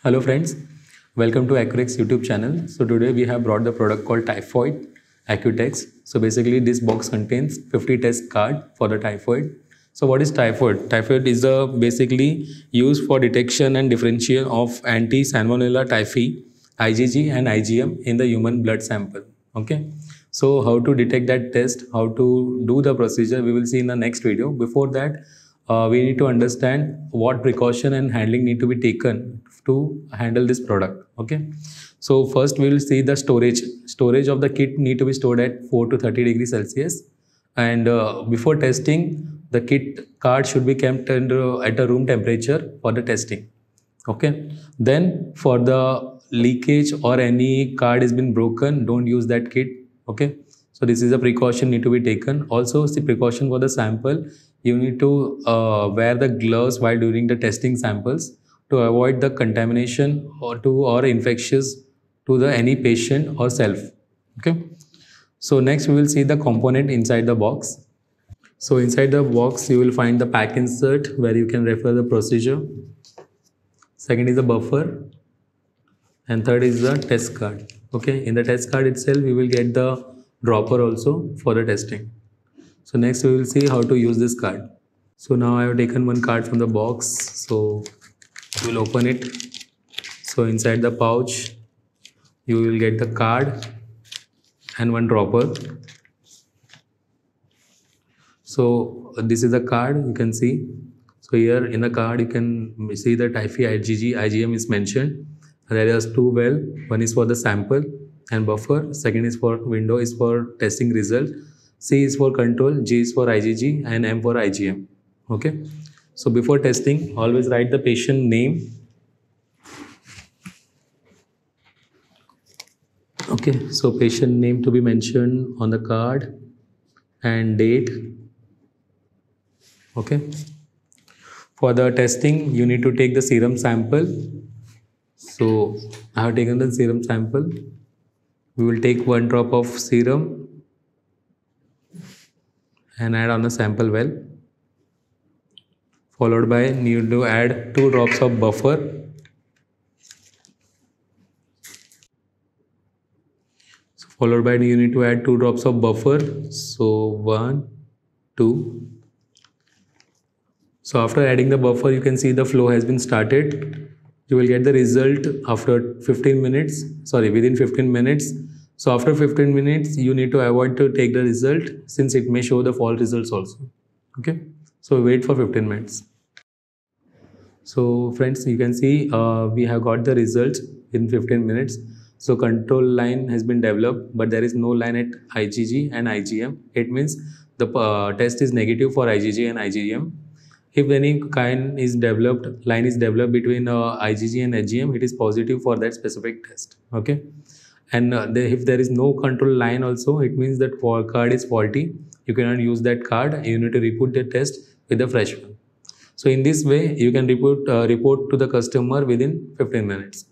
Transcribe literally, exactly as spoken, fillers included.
Hello friends, welcome to Accurex YouTube channel. So today we have brought the product called Typhoid Accurex. So basically this box contains fifty test card for the typhoid. So what is typhoid? Typhoid is a basically used for detection and differential of anti-salmonella typhi, I G G and I G M in the human blood sample. Okay. So how to detect that test, how to do the procedure, we will see in the next video. Before that, uh, we need to understand what precaution and handling need to be taken to handle this product. Okay. So first we will see the storage. Storage of the kit need to be stored at four to thirty degrees Celsius. And uh, before testing, the kit card should be kept at a room temperature for the testing. Okay. Then for the leakage or any card has been broken, don't use that kit. Okay. So this is a precaution need to be taken. Also, the precaution for the sample, you need to uh, wear the gloves while during the testing samples to avoid the contamination or to or infectious to the any patient or self. Okay. So next we will see the component inside the box. So inside the box, you will find the pack insert where you can refer the procedure. Second is the buffer. And third is the test card. Okay, in the test card itself, we will get the dropper also for the testing. So next we will see how to use this card. So now I have taken one card from the box. So you will open it. So inside the pouch, you will get the card and one dropper. So this is the card, you can see. So here in the card, you can see the typhi, I G G, I G M is mentioned. There is two well, one is for the sample and buffer. Second is for window is for testing result. C is for control, G is for I G G and M for I G M. Okay. So before testing, always write the patient name. Okay. So patient name to be mentioned on the card and date. Okay. For the testing, you need to take the serum sample. So I have taken the serum sample. We will take one drop of serum and add on the sample well. Followed by, need to add two drops of buffer. So followed by, you need to add two drops of buffer. So one, two. So after adding the buffer, you can see the flow has been started. You will get the result after fifteen minutes, sorry, within fifteen minutes. So after fifteen minutes, you need to avoid to take the result since it may show the false results also. Okay. So wait for fifteen minutes. So friends, you can see uh, we have got the results in fifteen minutes. So control line has been developed, but there is no line at I G G and I G M. It means the uh, test is negative for I G G and I G M. If any kind is developed, line is developed between uh, I G G and I G M, it is positive for that specific test. Okay. And uh, the, if there is no control line also, it means that card is faulty. You cannot use that card. You need to report the test with a fresh one. So in this way, you can report, uh, report to the customer within fifteen minutes.